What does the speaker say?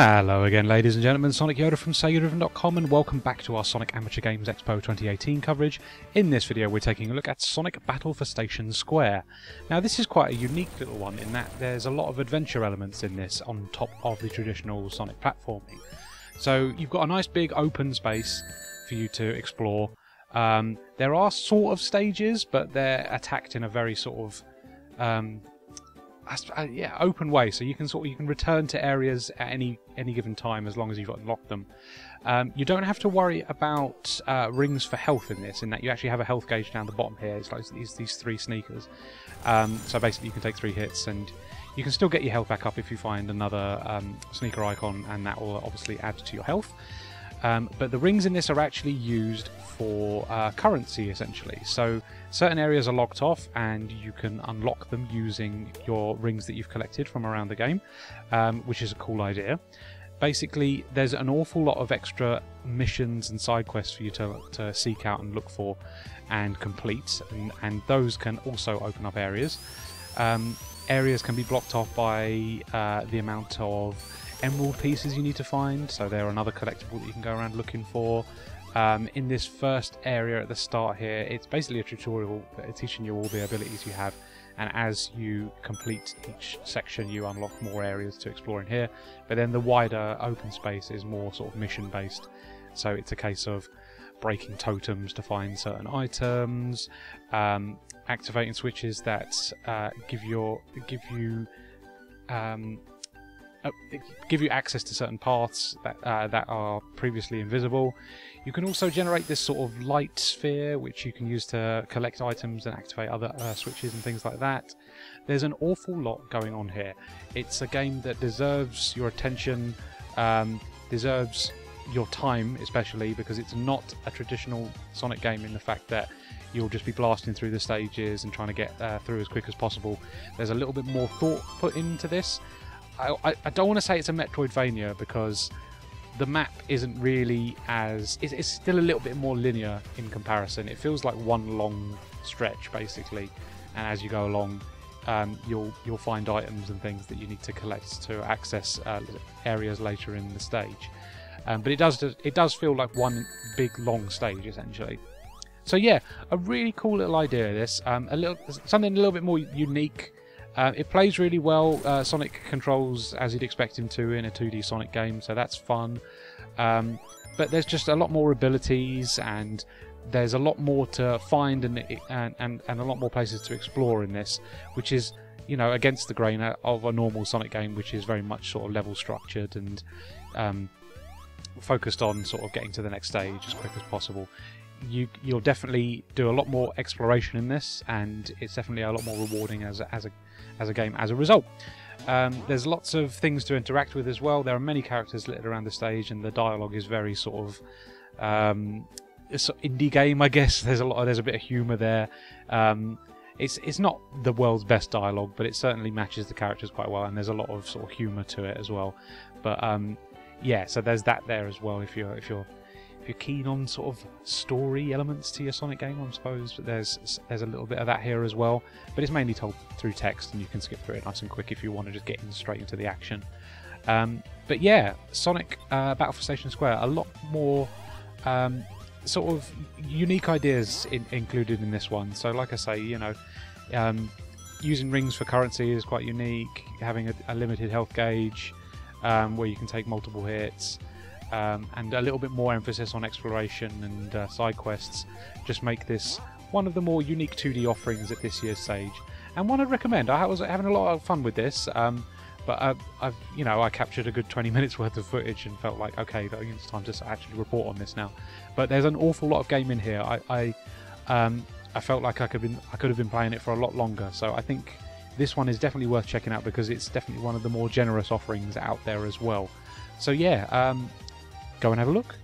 Hello again, ladies and gentlemen, Sonic Yoda from SegaDriven.com, and welcome back to our Sonic Amateur Games Expo 2018 coverage. In this video we're taking a look at Sonic Battle for Station Square. Now this is quite a unique little one in that there's a lot of adventure elements in this on top of the traditional Sonic platforming. So you've got a nice big open space for you to explore. There are sort of stages, but they're attacked in a very sort of open way, so you can return to areas at any given time as long as you've unlocked them. You don't have to worry about rings for health in this, in that you actually have a health gauge down the bottom here. It's like these three sneakers. So basically you can take three hits and you can still get your health back up if you find another sneaker icon, and that will obviously add to your health. But the rings in this are actually used for currency, essentially. So certain areas are locked off and you can unlock them using your rings that you've collected from around the game, which is a cool idea. Basically, there's an awful lot of extra missions and side quests for you to seek out and look for and complete, and those can also open up areas. Areas can be blocked off by the amount of emerald pieces you need to find, so they're another collectible that you can go around looking for. In this first area at the start here, it's basically a tutorial teaching you all the abilities you have, and as you complete each section you unlock more areas to explore in here. But then the wider open space is more sort of mission based, so it's a case of breaking totems to find certain items, activating switches that give you access to certain paths that are previously invisible. You can also generate this sort of light sphere, which you can use to collect items and activate other switches and things like that. There's an awful lot going on here. It's a game that deserves your attention, deserves your time especially, because it's not a traditional Sonic game in the fact that you'll just be blasting through the stages and trying to get through as quick as possible. There's a little bit more thought put into this. I don't want to say it's a Metroidvania, because the map isn't really as... It's still a little bit more linear in comparison. It feels like one long stretch, basically, and as you go along you'll find items and things that you need to collect to access areas later in the stage. But it does feel like one big long stage, essentially. So yeah, a really cool little idea, this. Something a little bit more unique. It plays really well. Sonic controls as you'd expect him to in a 2D Sonic game, so that's fun. But there's just a lot more abilities, and there's a lot more to find, and a lot more places to explore in this, which is, you know, against the grain of a normal Sonic game, which is very much sort of level structured and focused on sort of getting to the next stage as quick as possible. You'll definitely do a lot more exploration in this, and it's definitely a lot more rewarding as a game as a result. There's lots of things to interact with as well. There are many characters littered around the stage, and the dialogue is very sort of indie game, I guess. There's a bit of humour there. It's not the world's best dialogue, but it certainly matches the characters quite well, and there's a lot of sort of humour to it as well. But yeah, so there's that there as well if you're keen on sort of story elements to your Sonic game, I suppose. But there's a little bit of that here as well, but it's mainly told through text, and you can skip through it nice and quick if you want to just get in straight into the action. But yeah, Sonic Battle for Station Square, a lot more sort of unique ideas included in this one. So like I say, you know, using rings for currency is quite unique, having a limited health gauge where you can take multiple hits. And a little bit more emphasis on exploration and side quests just make this one of the more unique 2D offerings at this year's Sage, and one I'd recommend. I was having a lot of fun with this, but I captured a good 20 minutes worth of footage and felt like, okay, it's time to actually report on this now. But there's an awful lot of game in here. I felt like I could have been playing it for a lot longer, so I think this one is definitely worth checking out, because it's definitely one of the more generous offerings out there as well. So yeah. Go and have a look.